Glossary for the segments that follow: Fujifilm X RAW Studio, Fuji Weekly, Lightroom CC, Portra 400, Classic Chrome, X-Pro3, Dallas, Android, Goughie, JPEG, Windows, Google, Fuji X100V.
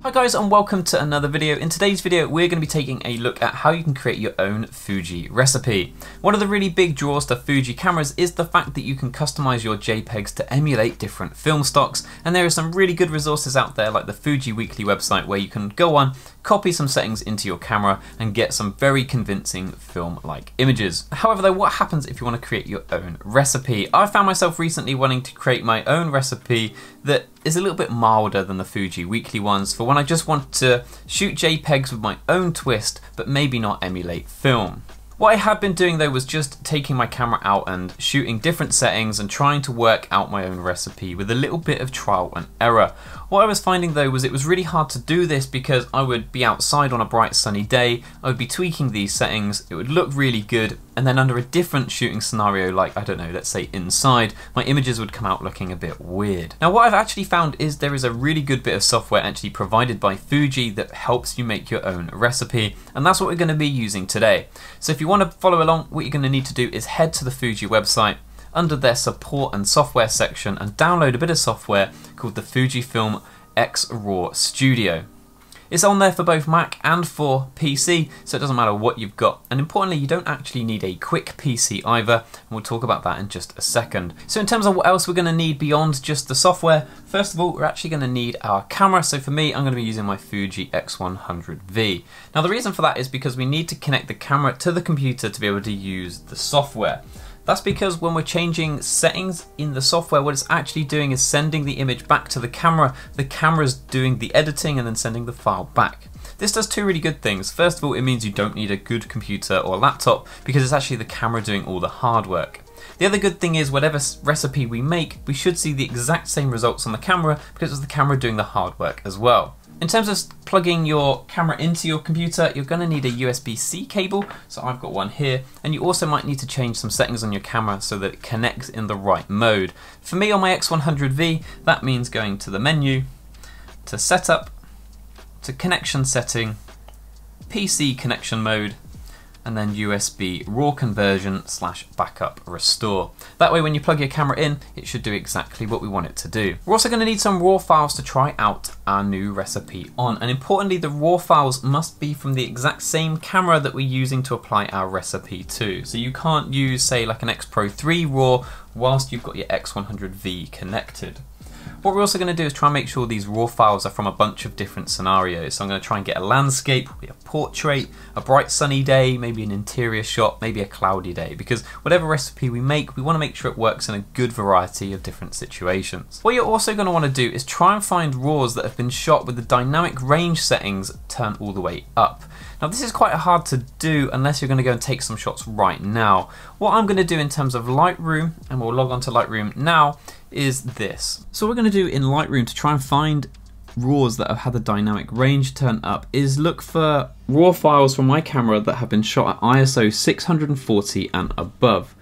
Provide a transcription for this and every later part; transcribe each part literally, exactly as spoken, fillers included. Hi guys and welcome to another video. In today's video we're going to be taking a look at how you can create your own Fuji recipe. One of the really big draws to Fuji cameras is the fact that you can customize your JPEGs to emulate different film stocks, and there are some really good resources out there like the Fuji Weekly website where you can go on, copy some settings into your camera and get some very convincing film-like images. However though, what happens if you want to create your own recipe? I found myself recently wanting to create my own recipe that is a little bit milder than the Fuji Weekly ones for when I just want to shoot JPEGs with my own twist, but maybe not emulate film. What I had been doing though was just taking my camera out and shooting different settings and trying to work out my own recipe with a little bit of trial and error. What I was finding though was it was really hard to do this because I would be outside on a bright sunny day, I would be tweaking these settings, it would look really good, and then under a different shooting scenario like, I don't know, let's say inside, my images would come out looking a bit weird. Now what I've actually found is there is a really good bit of software actually provided by Fuji that helps you make your own recipe, and that's what we're going to be using today. So if you want want to follow along, what you're going to need to do is head to the Fuji website under their support and software section and download a bit of software called the Fujifilm X RAW Studio. It's on there for both Mac and for P C, so it doesn't matter what you've got. And importantly, you don't actually need a quick P C either, and we'll talk about that in just a second. So in terms of what else we're going to need beyond just the software, first of all, we're actually going to need our camera. So for me, I'm going to be using my Fuji X one hundred V. Now the reason for that is because we need to connect the camera to the computer to be able to use the software. That's because when we're changing settings in the software, what it's actually doing is sending the image back to the camera. The camera's doing the editing and then sending the file back. This does two really good things. First of all, it means you don't need a good computer or laptop because it's actually the camera doing all the hard work. The other good thing is whatever recipe we make, we should see the exact same results on the camera because it's the camera doing the hard work as well. In terms of plugging your camera into your computer, you're going to need a U S B C cable, so I've got one here, and you also might need to change some settings on your camera so that it connects in the right mode. For me on my X one hundred V, that means going to the menu, to setup, to connection setting, P C connection mode, and then U S B raw conversion slash backup restore. That way when you plug your camera in, it should do exactly what we want it to do. We're also going to need some raw files to try out our new recipe on, and importantly the raw files must be from the exact same camera that we're using to apply our recipe to. So you can't use say like an X Pro three raw whilst you've got your X one hundred V connected. What we're also going to do is try and make sure these raw files are from a bunch of different scenarios. So I'm going to try and get a landscape, a portrait, a bright sunny day, maybe an interior shot, maybe a cloudy day, because whatever recipe we make, we want to make sure it works in a good variety of different situations. What you're also going to want to do is try and find raws that have been shot with the dynamic range settings turned all the way up. Now this is quite hard to do unless you're going to go and take some shots right now. What I'm going to do in terms of Lightroom, and we'll log on to Lightroom now, is this. So what we're going to do in Lightroom to try and find raws that have had the dynamic range turned up is look for raw files from my camera that have been shot at I S O six hundred forty and above.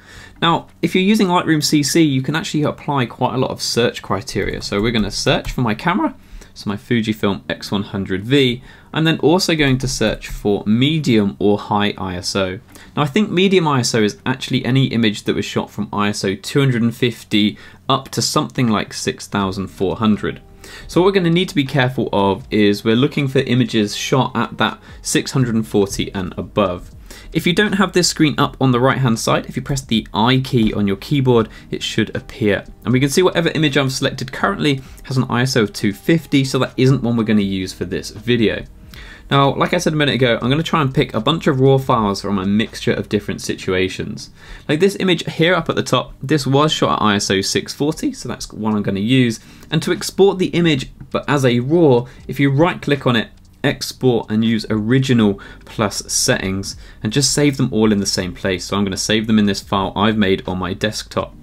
Now if you're using Lightroom C C you can actually apply quite a lot of search criteria. So we're going to search for my camera, so my Fujifilm X one hundred V, I'm then also going to search for medium or high I S O. Now I think medium I S O is actually any image that was shot from I S O two hundred fifty up to something like six thousand four hundred. So what we're going to need to be careful of is we're looking for images shot at that six hundred forty and above. If you don't have this screen up on the right hand side, if you press the I key on your keyboard, it should appear. And we can see whatever image I've selected currently has an I S O of two fifty, so that isn't one we're going to use for this video. Now, like I said a minute ago, I'm going to try and pick a bunch of raw files from a mixture of different situations. Like this image here up at the top, this was shot at I S O six forty, so that's one I'm going to use. And to export the image, but as a raw, if you right click on it, export and use original plus settings and just save them all in the same place. So I'm going to save them in this file I've made on my desktop.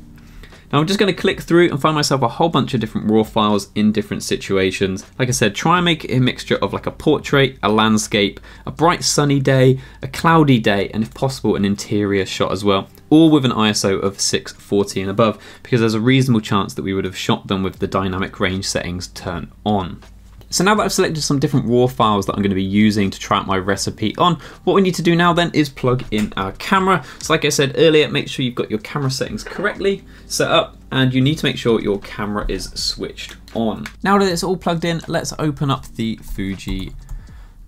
Now I'm just going to click through and find myself a whole bunch of different raw files in different situations. Like I said, try and make a mixture of like a portrait, a landscape, a bright sunny day, a cloudy day, and if possible an interior shot as well, all with an I S O of six forty and above, because there's a reasonable chance that we would have shot them with the dynamic range settings turned on. So now that I've selected some different raw files that I'm going to be using to try out my recipe on, what we need to do now then is plug in our camera. So like I said earlier, make sure you've got your camera settings correctly set up, and you need to make sure your camera is switched on. Now that it's all plugged in, let's open up the Fuji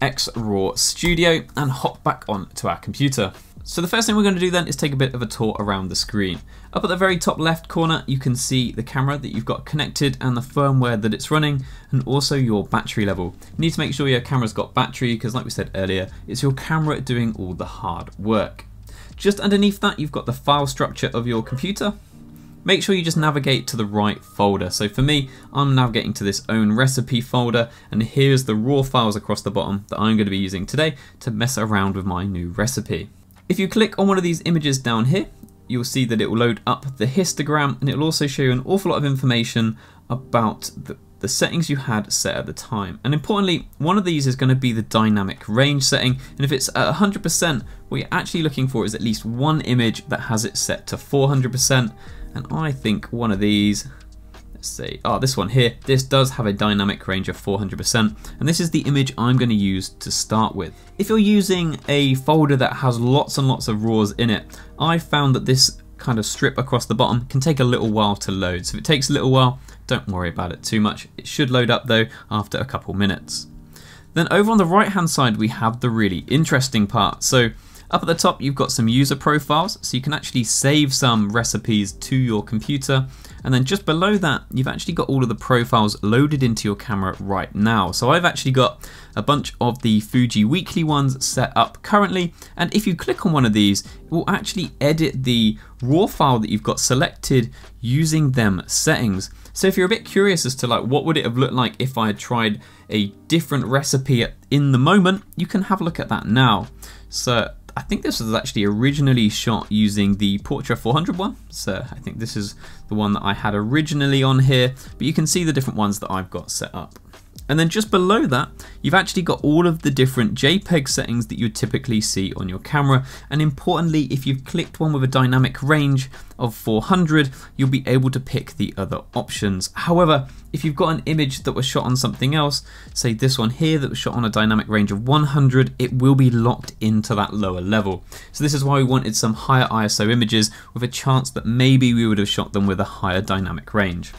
X RAW Studio and hop back on to our computer. So the first thing we're going to do then is take a bit of a tour around the screen. Up at the very top left corner, you can see the camera that you've got connected and the firmware that it's running, and also your battery level. You need to make sure your camera's got battery because, like we said earlier, it's your camera doing all the hard work. Just underneath that, you've got the file structure of your computer. Make sure you just navigate to the right folder. So for me, I'm navigating to this own recipe folder, and here's the raw files across the bottom that I'm going to be using today to mess around with my new recipe. If you click on one of these images down here, you'll see that it will load up the histogram, and it'll also show you an awful lot of information about the, the settings you had set at the time. And importantly, one of these is going to be the dynamic range setting. And if it's at one hundred percent, what you're actually looking for is at least one image that has it set to four hundred percent. And I think one of these, let's say, oh, this one here, this does have a dynamic range of four hundred percent. And this is the image I'm going to use to start with. If you're using a folder that has lots and lots of RAWs in it, I found that this kind of strip across the bottom can take a little while to load. So if it takes a little while, don't worry about it too much. It should load up though after a couple minutes. Then over on the right hand side, we have the really interesting part. So up at the top, you've got some user profiles, so you can actually save some recipes to your computer. And then just below that, you've actually got all of the profiles loaded into your camera right now. So I've actually got a bunch of the Fuji Weekly ones set up currently. And if you click on one of these, it will actually edit the raw file that you've got selected using them settings. So if you're a bit curious as to like what would it have looked like if I had tried a different recipe in the moment, you can have a look at that now. So I think this was actually originally shot using the Portra four hundred one. So I think this is the one that I had originally on here, but you can see the different ones that I've got set up. And then just below that, you've actually got all of the different JPEG settings that you typically see on your camera. And importantly, if you've clicked one with a dynamic range of four hundred, you'll be able to pick the other options. However, if you've got an image that was shot on something else, say this one here that was shot on a dynamic range of one hundred, it will be locked into that lower level. So this is why we wanted some higher I S O images with a chance that maybe we would have shot them with a higher dynamic range.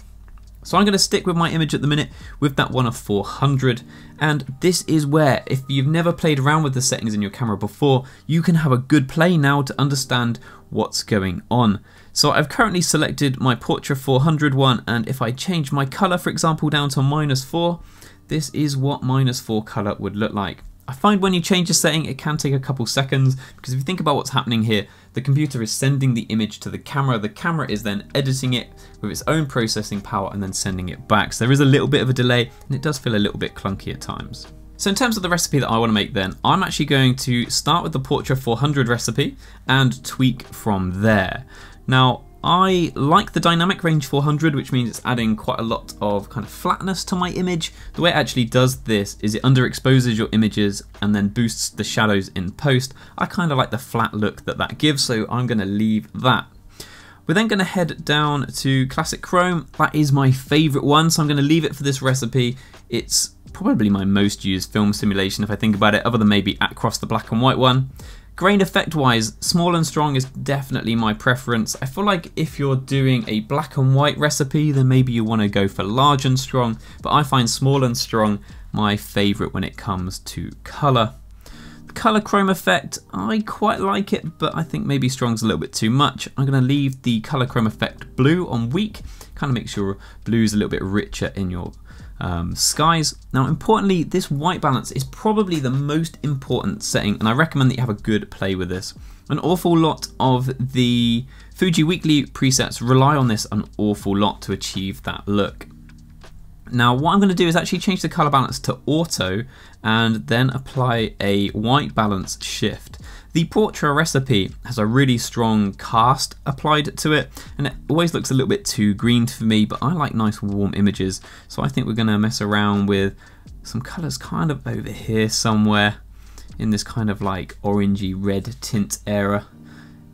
So I'm going to stick with my image at the minute with that one of four hundred. And this is where, if you've never played around with the settings in your camera before, you can have a good play now to understand what's going on. So I've currently selected my Portra four hundred one, and if I change my color, for example, down to minus four, this is what minus four color would look like. I find when you change a setting, it can take a couple seconds, because if you think about what's happening here, the computer is sending the image to the camera, the camera is then editing it with its own processing power and then sending it back. So there is a little bit of a delay, and it does feel a little bit clunky at times. So in terms of the recipe that I want to make then, I'm actually going to start with the Portra four hundred recipe and tweak from there. Now, I like the dynamic range four hundred, which means it's adding quite a lot of kind of flatness to my image. The way it actually does this is it underexposes your images and then boosts the shadows in post. I kind of like the flat look that that gives, so I'm going to leave that. We're then going to head down to Classic Chrome. That is my favorite one, so I'm going to leave it for this recipe. It's probably my most used film simulation if I think about it, other than maybe across the black and white one. Grain effect wise, small and strong is definitely my preference. I feel like if you're doing a black and white recipe, then maybe you want to go for large and strong, but I find small and strong my favorite when it comes to color. The color chrome effect, I quite like it, but I think maybe strong's a little bit too much. I'm going to leave the color chrome effect blue on weak, kind of make sure blue's a little bit richer in your Um, skies. Now importantly, this white balance is probably the most important setting, and I recommend that you have a good play with this. An awful lot of the Fuji Weekly presets rely on this an awful lot to achieve that look. Now what I'm going to do is actually change the color balance to auto and then apply a white balance shift. The Portra recipe has a really strong cast applied to it, and it always looks a little bit too green for me, but I like nice warm images. So I think we're gonna mess around with some colors kind of over here somewhere in this kind of like orangey red tint era,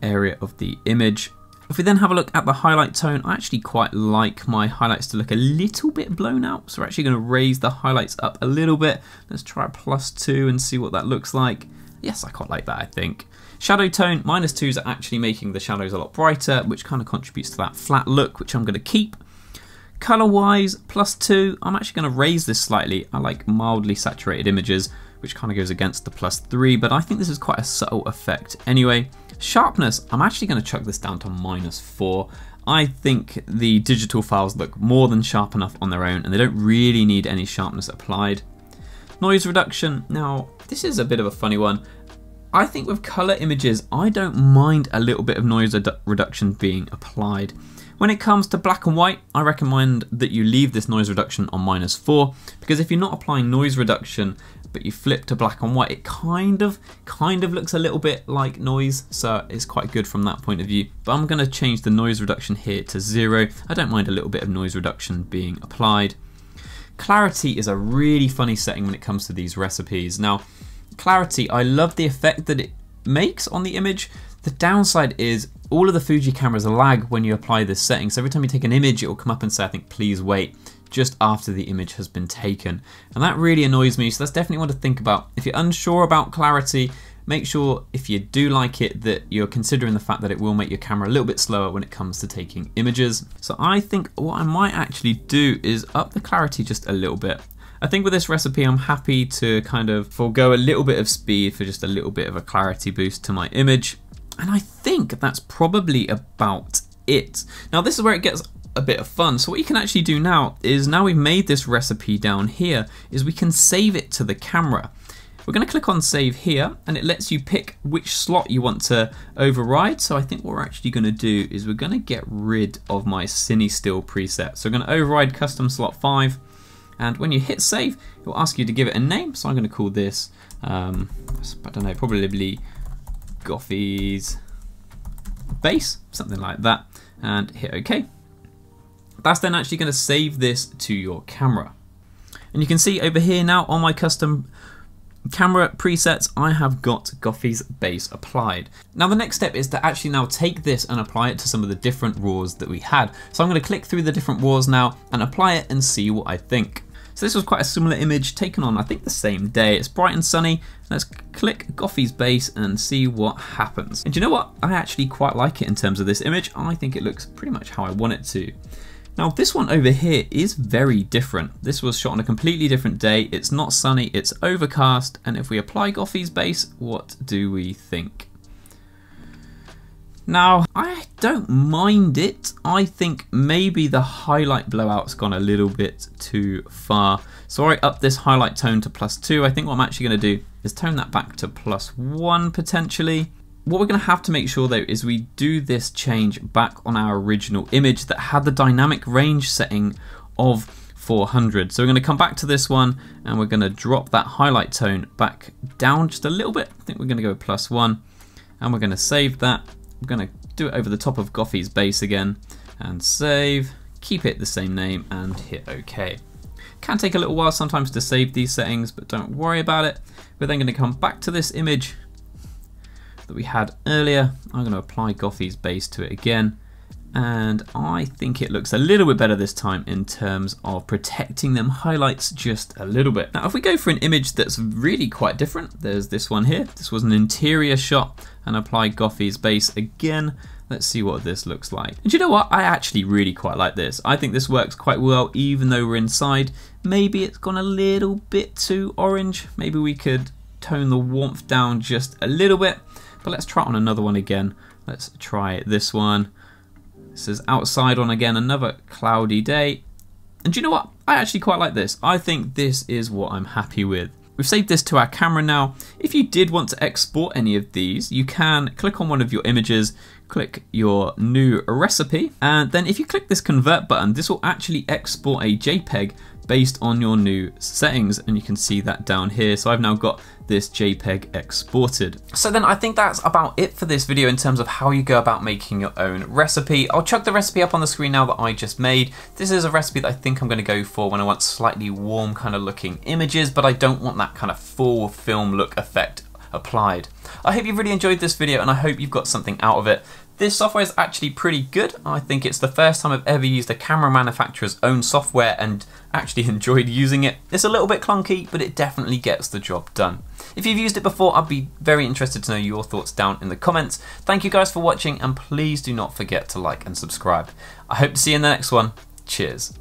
area of the image. If we then have a look at the highlight tone, I actually quite like my highlights to look a little bit blown out. So we're actually gonna raise the highlights up a little bit. Let's try a plus two and see what that looks like. Yes, I quite like that, I think. Shadow tone, minus twos are actually making the shadows a lot brighter, which kind of contributes to that flat look, which I'm going to keep. Color wise, plus two, I'm actually going to raise this slightly. I like mildly saturated images, which kind of goes against the plus three, but I think this is quite a subtle effect. Anyway, sharpness, I'm actually going to chuck this down to minus four. I think the digital files look more than sharp enough on their own, and they don't really need any sharpness applied. Noise reduction, now this is a bit of a funny one. I think with color images, I don't mind a little bit of noise reduction being applied. When it comes to black and white, I recommend that you leave this noise reduction on minus four, because if you're not applying noise reduction, but you flip to black and white, it kind of, kind of looks a little bit like noise, so it's quite good from that point of view. But I'm gonna change the noise reduction here to zero. I don't mind a little bit of noise reduction being applied. Clarity is a really funny setting when it comes to these recipes. Now, clarity, I love the effect that it makes on the image. The downside is all of the Fuji cameras lag when you apply this setting, so every time you take an image, it will come up and say, I think, please wait, just after the image has been taken. And that really annoys me, so that's definitely one to think about. If you're unsure about clarity, make sure, if you do like it, that you're considering the fact that it will make your camera a little bit slower when it comes to taking images. So I think what I might actually do is up the clarity just a little bit. I think with this recipe, I'm happy to kind of forego a little bit of speed for just a little bit of a clarity boost to my image. And I think that's probably about it. Now this is where it gets a bit of fun. So what you can actually do now is, now we've made this recipe down here, is we can save it to the camera. We're gonna click on save here, and it lets you pick which slot you want to override. So I think what we're actually gonna do is we're gonna get rid of my Cine Still preset. So we're gonna override custom slot five, and when you hit save, it will ask you to give it a name. So I'm gonna call this, um, I don't know, probably Goughie's base, something like that, and hit OK. That's then actually going to save this to your camera. And you can see over here now on my custom camera presets, I have got Goughie's base applied. Now the next step is to actually now take this and apply it to some of the different RAWs that we had. So I'm going to click through the different RAWs now and apply it and see what I think. So this was quite a similar image taken on, I think, the same day. It's bright and sunny. Let's click Goughie's base and see what happens. And do you know what? I actually quite like it in terms of this image. I think it looks pretty much how I want it to. Now this one over here is very different. This was shot on a completely different day. It's not sunny, it's overcast. And if we apply Goughie's base, what do we think? Now, I don't mind it. I think maybe the highlight blowout's gone a little bit too far. So I up this highlight tone to plus two. I think what I'm actually gonna do is tone that back to plus one potentially. What we're gonna have to make sure though is we do this change back on our original image that had the dynamic range setting of four hundred. So we're gonna come back to this one and we're gonna drop that highlight tone back down just a little bit. I think we're gonna go plus one and we're gonna save that. We're gonna do it over the top of Goughie's base again and save, keep it the same name and hit OK. Can take a little while sometimes to save these settings, but don't worry about it. We're then gonna come back to this image that we had earlier. I'm gonna apply Goughie's base to it again. And I think it looks a little bit better this time in terms of protecting them highlights just a little bit. Now, if we go for an image that's really quite different, there's this one here. This was an interior shot and apply Goughie's base again. Let's see what this looks like. And you know what? I actually really quite like this. I think this works quite well, even though we're inside. Maybe it's gone a little bit too orange. Maybe we could tone the warmth down just a little bit, but let's try it on another one again. Let's try this one. This is outside on, again, another cloudy day. And do you know what? I actually quite like this. I think this is what I'm happy with. We've saved this to our camera now. If you did want to export any of these, you can click on one of your images, click your new recipe, and then if you click this convert button, this will actually export a JPEG based on your new settings, and you can see that down here. So I've now got this JPEG exported. So then I think that's about it for this video in terms of how you go about making your own recipe. I'll chuck the recipe up on the screen now that I just made. This is a recipe that I think I'm gonna go for when I want slightly warm kind of looking images, but I don't want that kind of full film look effect applied. I hope you've really enjoyed this video and I hope you've got something out of it. This software is actually pretty good. I think it's the first time I've ever used a camera manufacturer's own software and actually enjoyed using it. It's a little bit clunky, but it definitely gets the job done. If you've used it before, I'd be very interested to know your thoughts down in the comments. Thank you guys for watching and please do not forget to like and subscribe. I hope to see you in the next one. Cheers.